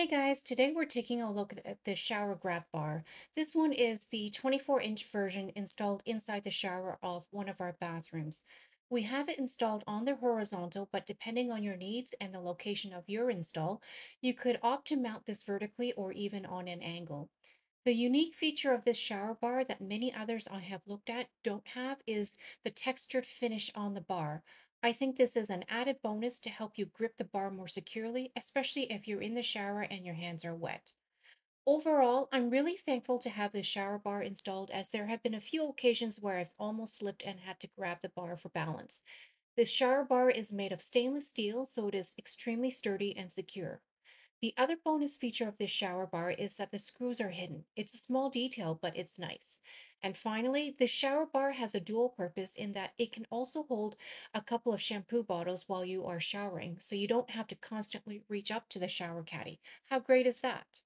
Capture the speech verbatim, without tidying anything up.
Hey guys, today we're taking a look at the shower grab bar. This one is the twenty-four inch version installed inside the shower of one of our bathrooms. We have it installed on the horizontal, but depending on your needs and the location of your install, you could opt to mount this vertically or even on an angle. The unique feature of this shower bar that many others I have looked at don't have is the textured finish on the bar. I think this is an added bonus to help you grip the bar more securely, especially if you're in the shower and your hands are wet. Overall, I'm really thankful to have the shower bar installed, as there have been a few occasions where I've almost slipped and had to grab the bar for balance. This shower bar is made of stainless steel, so it is extremely sturdy and secure. The other bonus feature of this shower bar is that the screws are hidden. It's a small detail, but it's nice. And finally, the shower bar has a dual purpose in that it can also hold a couple of shampoo bottles while you are showering, so you don't have to constantly reach up to the shower caddy. How great is that?